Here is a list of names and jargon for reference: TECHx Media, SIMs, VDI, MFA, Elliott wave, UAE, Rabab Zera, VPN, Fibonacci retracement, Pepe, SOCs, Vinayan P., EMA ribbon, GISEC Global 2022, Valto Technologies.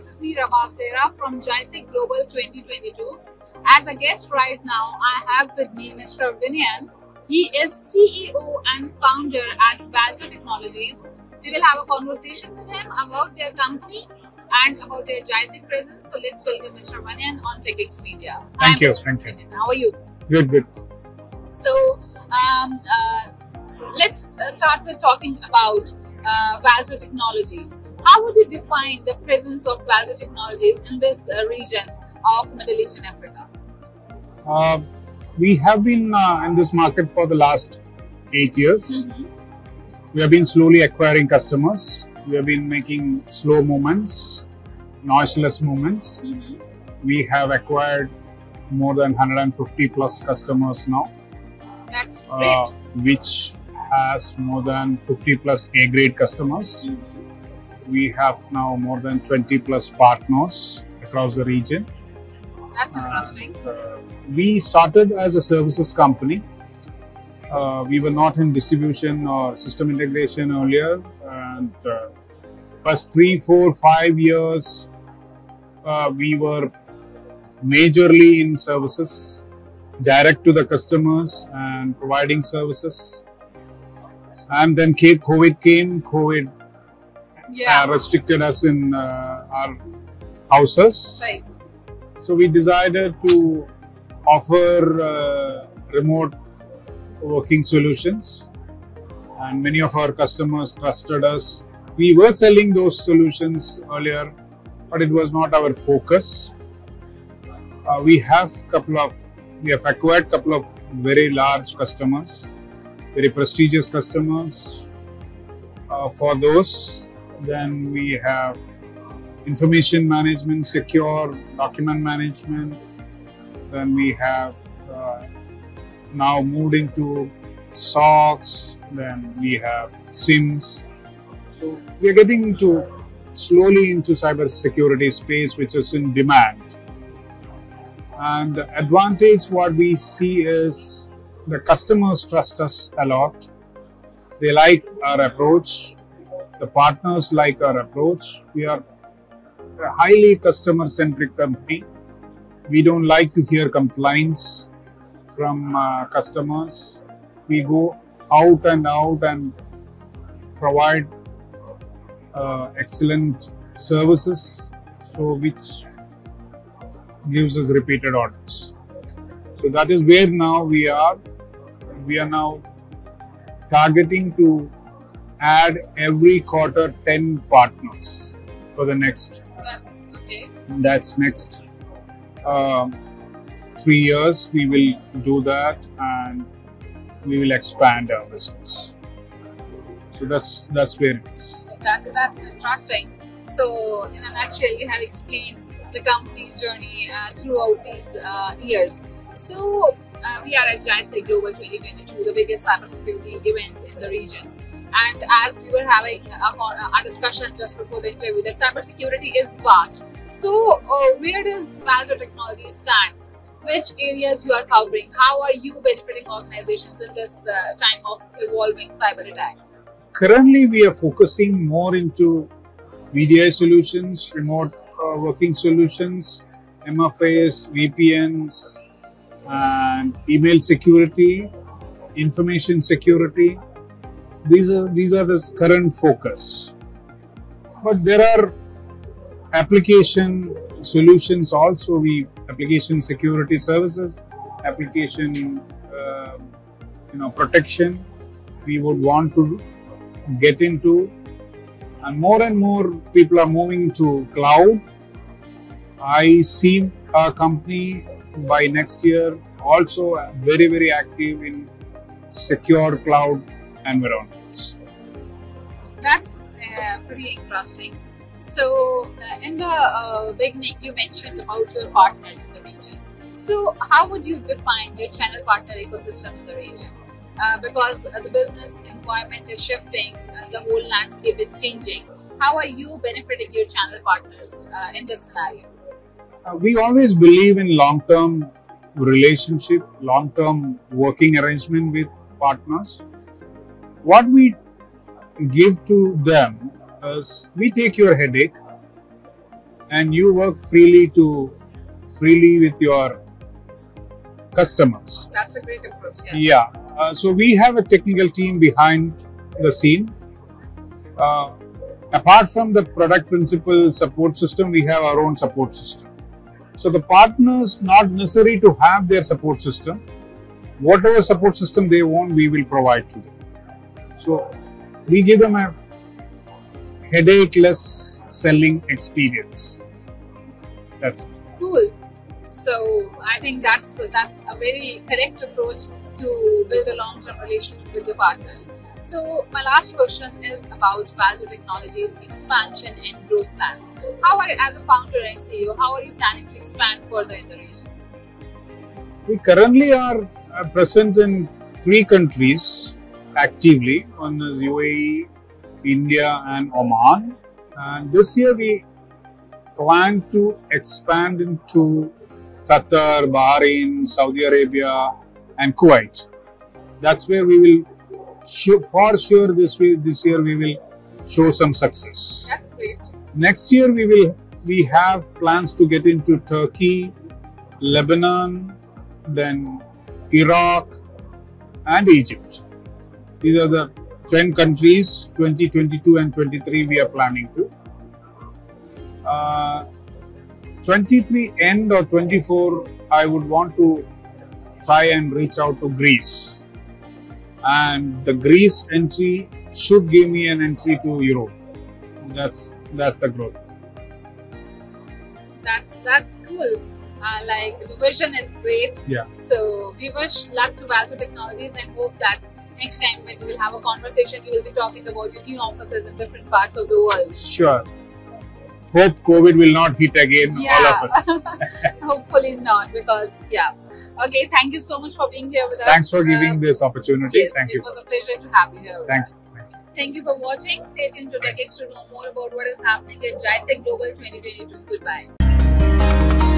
this is me, Rabab Zera from GISEC Global 2022. As a guest right now, I have with me Mr. Vinayan. He is CEO and founder at Valto Technologies. We will have a conversation with him about their company and about their GISEC presence. So let's welcome Mr. Vinayan on TECHx Media. Thank you. How are you? Good. So let's start with talking about Valto Technologies. How would you define the presence of Valto Technologies in this region of Middle East and Africa? We have been in this market for the last 8 years. We have been slowly acquiring customers. We have been making slow movements, noiseless movements. We have acquired more than 150 plus customers now. That's great. Which has more than 50 plus A-grade customers. We have now more than 20 plus partners across the region. That's interesting. We started as a services company. We were not in distribution or system integration earlier, and first 3, 4, 5 years we were majorly in services, direct to the customers and providing services. And then COVID came. COVID restricted us in our houses. Right. So we decided to offer remote working solutions, and many of our customers trusted us. We were selling those solutions earlier, but it was not our focus. We have acquired a couple of very large customers, very prestigious customers. For those, then we have information management, secure document management. Then we have now moved into SOCs. Then we have SIMs. So we are getting into slowly into cybersecurity space, which is in demand. And the advantage what we see is the customers trust us a lot. They like our approach. The partners like our approach. We are a highly customer-centric company. We don't like to hear complaints from customers. We go out and out and provide excellent services, so which gives us repeated orders. So that is where now we are. We are now targeting to add every quarter 10 partners for the next. That's okay. That's next 3 years. We will do that, and we will expand our business. So that's where it is. That's interesting. So in a nutshell, you have explained the company's journey throughout these years. So we are at GISEC Global 2022, the biggest cybersecurity event in the region. And as we were having a discussion just before the interview, that cybersecurity is vast. So where does Valto Technologies stand? Which areas you are covering? How are you benefiting organizations in this time of evolving cyber attacks? Currently, we are focusing more into VDI solutions, remote working solutions, MFAs, VPNs, and email security, information security. These are the current focus. But there are application solutions also. We application security services, application protection. We would want to get into. And more people are moving to cloud. I see our company by next year also very, very active in secure cloud environments. That's pretty interesting. So in the beginning, you mentioned about your partners in the region. So how would you define your channel partner ecosystem in the region? Because the business environment is shifting, the whole landscape is changing. How are you benefiting your channel partners in this scenario? We always believe in long-term relationship, long-term working arrangement with partners. What we give to them is, we take your headache and you work freely with your customers. That's a great approach. Yeah. So we have a technical team behind the scene. Apart from the product principal support system, we have our own support system. So the partners, not necessary to have their support system. Whatever support system they want, we will provide to them. So we give them a headache-less selling experience. That's it. Cool. So I think that's a very correct approach to build a long-term relationship with your partners. So my last question is about Valto Technologies' expansion and growth plans. How are you, as a founder and CEO, how are you planning to expand further in the region? We currently are present in 3 countries actively. One is UAE, India and Oman. And this year we plan to expand into Qatar, Bahrain, Saudi Arabia and Kuwait. That's where we will, for sure, this year we will show some success. That's great. Next year we have plans to get into Turkey, Lebanon, then Iraq and Egypt. These are the 10 countries, 2022 and 2023 we are planning to. 2023 end or 2024, I would want to try and reach out to Greece, and the Greece entry should give me an entry to Europe. That's the growth. That's cool. Like the vision is great. Yeah. So we wish luck to Valto Technologies and hope that next time when we will have a conversation, you will be talking about your new offices in different parts of the world. Sure. Hope COVID will not hit again, all of us. Hopefully not, because Okay, thank you so much for being here with us. Thanks for giving this opportunity. Yes, it was a pleasure to have you here with us. Thank you for watching. Stay tuned to TECHx to know more about what is happening at GISEC Global 2022. Goodbye.